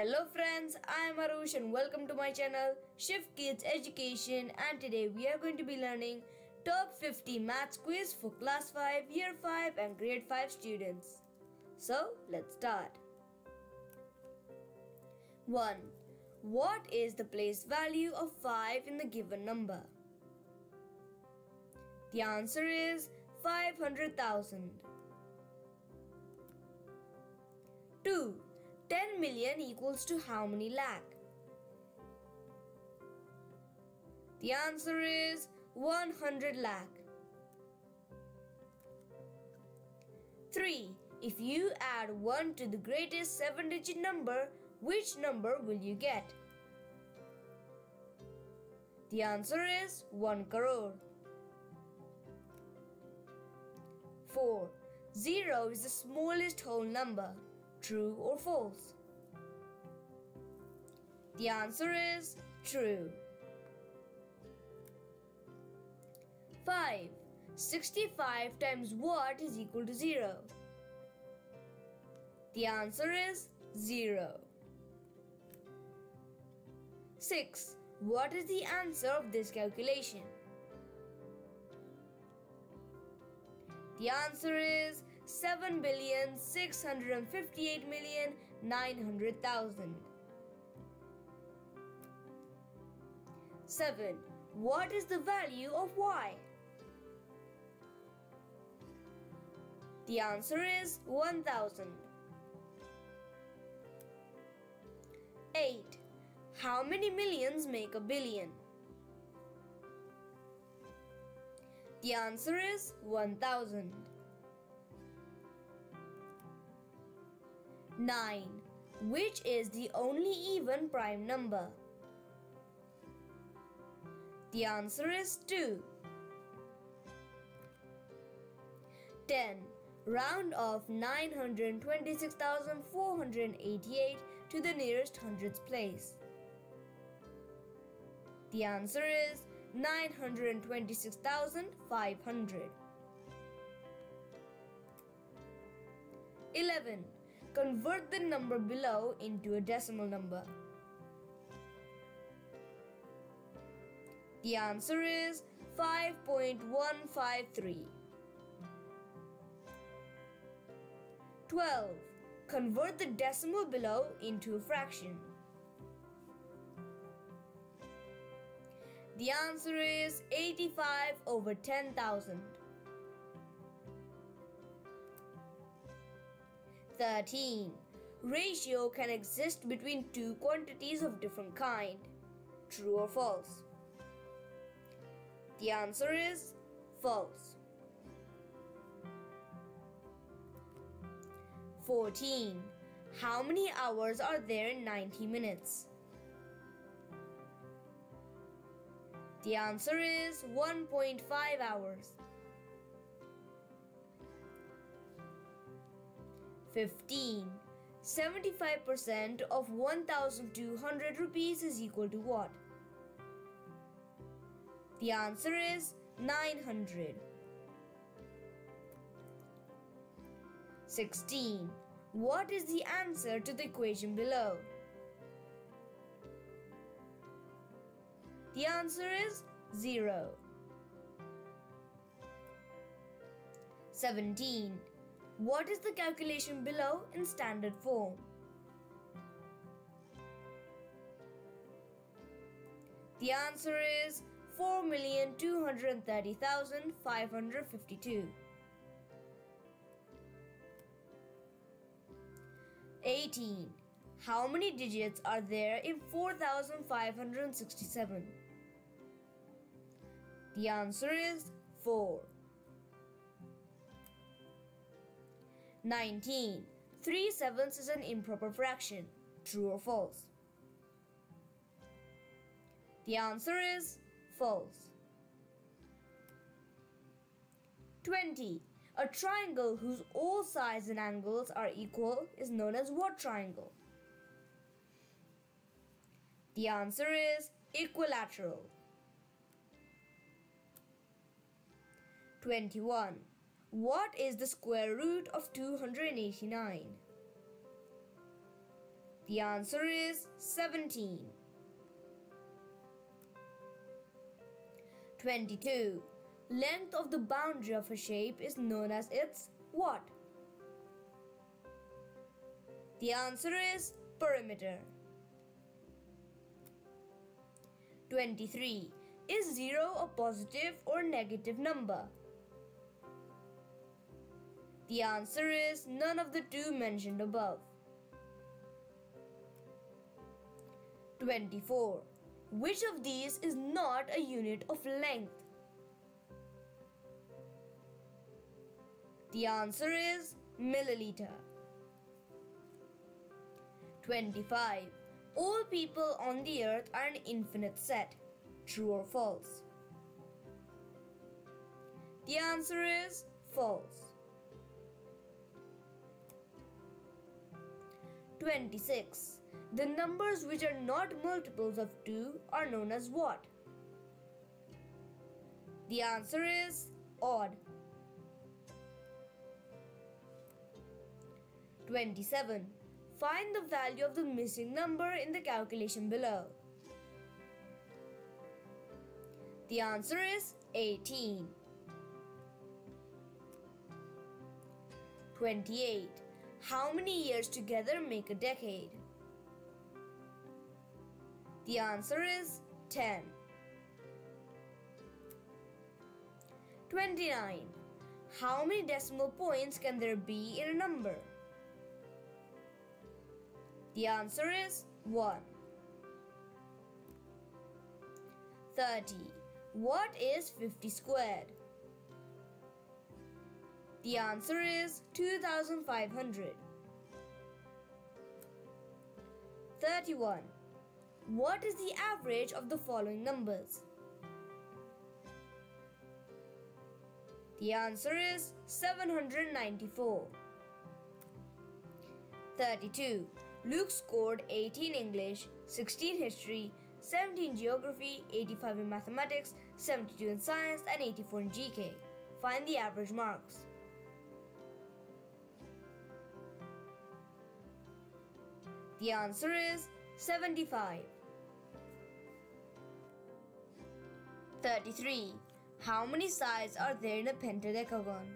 Hello friends, I am Arush and welcome to my channel Shiv Kids Education, and today we are going to be learning Top 50 Maths Quiz for Class 5, Year 5 and Grade 5 students. So let's start. 1. What is the place value of 5 in the given number? The answer is 500,000. 2. 10 million equals to how many lakh? The answer is 100 lakh. 3. If you add 1 to the greatest 7-digit number, which number will you get? The answer is 1 crore. 4. 0 is the smallest whole number. True or false? The answer is true. 5. 65 times what is equal to 0? The answer is 0. 6. What is the answer of this calculation? The answer is 7,658,900,000. 7. What is the value of y? The answer is 1,000. 8. How many millions make a billion? The answer is 1,000. 9. Which is the only even prime number? The answer is 2. 10. Round off 926,488 to the nearest hundredths place. The answer is 926,500. 11. Convert the number below into a decimal number. The answer is 5.153. 12. Convert the decimal below into a fraction. The answer is 85/10,000. 13. Ratio can exist between two quantities of different kind. True or false? The answer is false. 14. How many hours are there in 90 minutes? The answer is 1.5 hours. 15. 75% of 1,200 rupees is equal to what? The answer is 900. 16. What is the answer to the equation below? The answer is 0. 17. What is the calculation below in standard form? The answer is 4,230,552. 18. How many digits are there in 4,567? The answer is 4. 19. 3/7 is an improper fraction. True or false? The answer is false. 20. A triangle whose all sides and angles are equal is known as what triangle? The answer is equilateral. 21. What is the square root of 289? The answer is 17. 22. Length of the boundary of a shape is known as its what? The answer is perimeter. 23. Is 0 a positive or negative number? The answer is none of the two mentioned above. 24. Which of these is not a unit of length? The answer is milliliter. 25. All people on the earth are an infinite set. True or false? The answer is false. 26. The numbers which are not multiples of 2 are known as what? The answer is odd. 27. Find the value of the missing number in the calculation below. The answer is 18. 28. How many years together make a decade? The answer is 10. 29. How many decimal points can there be in a number? The answer is 1. 30. What is 50 squared? The answer is 2,500. 31. What is the average of the following numbers? The answer is 794. 32. Luke scored 18 English, 16 History, 17 Geography, 85 in Mathematics, 72 in Science and 84 in GK. Find the average marks. The answer is 75. 33. How many sides are there in a pentadecagon?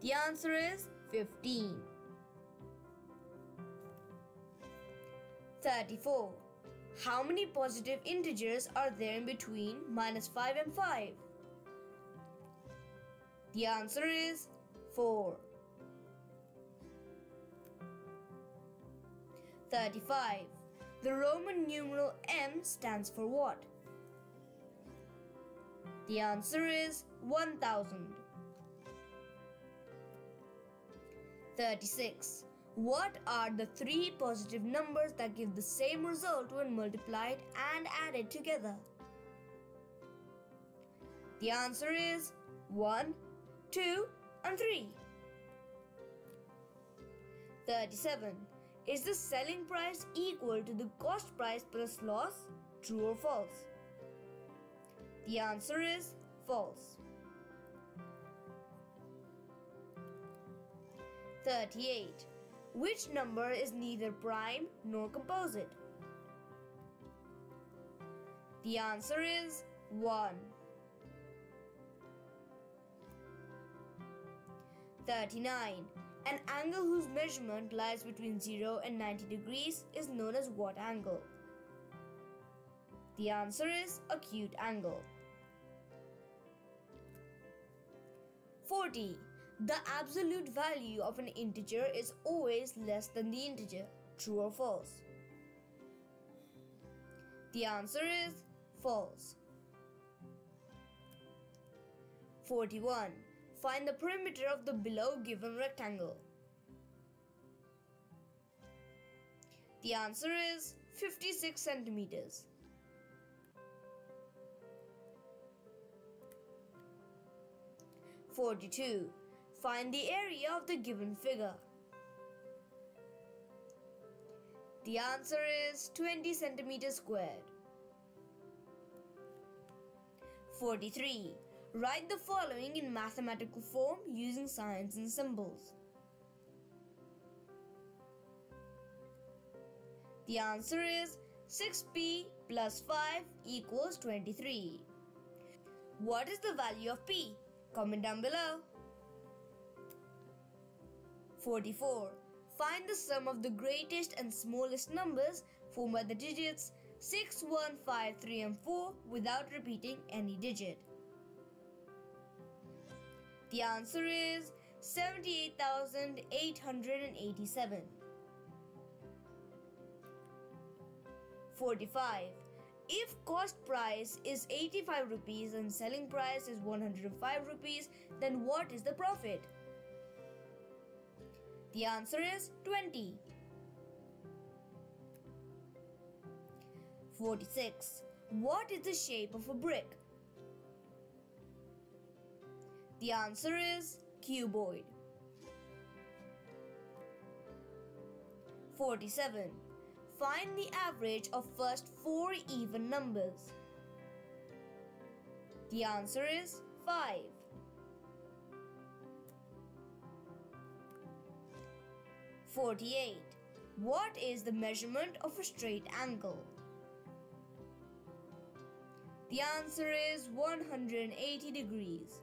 The answer is 15. 34. How many positive integers are there in between -5 and 5? The answer is 4. 35. The Roman numeral M stands for what? The answer is 1000. 36. What are the three positive numbers that give the same result when multiplied and added together? The answer is 1, 2, and 3. 37. Is the selling price equal to the cost price plus loss? True or false? The answer is false. 38. Which number is neither prime nor composite? The answer is 1. 39. An angle whose measurement lies between 0 and 90 degrees is known as what angle? The answer is acute angle. 40. The absolute value of an integer is always less than the integer. True or false? The answer is false. 41. Find the perimeter of the below given rectangle. The answer is 56 centimeters. 42. Find the area of the given figure. The answer is 20 centimeters squared. 43. Write the following in mathematical form using signs and symbols. The answer is 6p plus 5 equals 23. What is the value of p? Comment down below. 44. Find the sum of the greatest and smallest numbers formed by the digits 6, 1, 5, 3 and 4 without repeating any digit. The answer is 78,887. 45. If cost price is 85 rupees and selling price is 105 rupees, then what is the profit? The answer is 20. 46. What is the shape of a brick? The answer is cuboid. 47. Find the average of first 4 even numbers. The answer is 5. 48. What is the measurement of a straight angle? The answer is 180 degrees.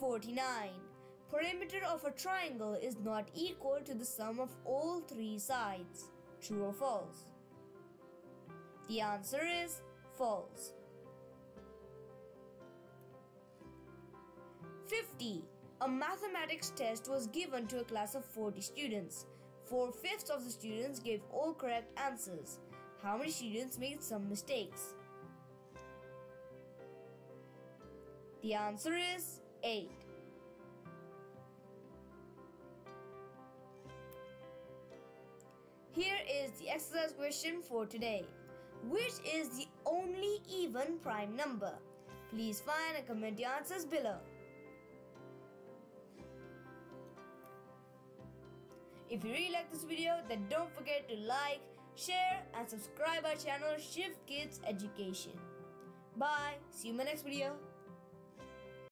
49. Perimeter of a triangle is not equal to the sum of all 3 sides. True or false? The answer is false. 50. A mathematics test was given to a class of 40 students. 4/5 of the students gave all correct answers. How many students made some mistakes? The answer is 8. 8 is the exercise question for today. Which is the only even prime number? Please find and comment your answers below. If you really like this video, then don't forget to like, share and subscribe our channel Shiv Kids Education. Bye. See you in my next video.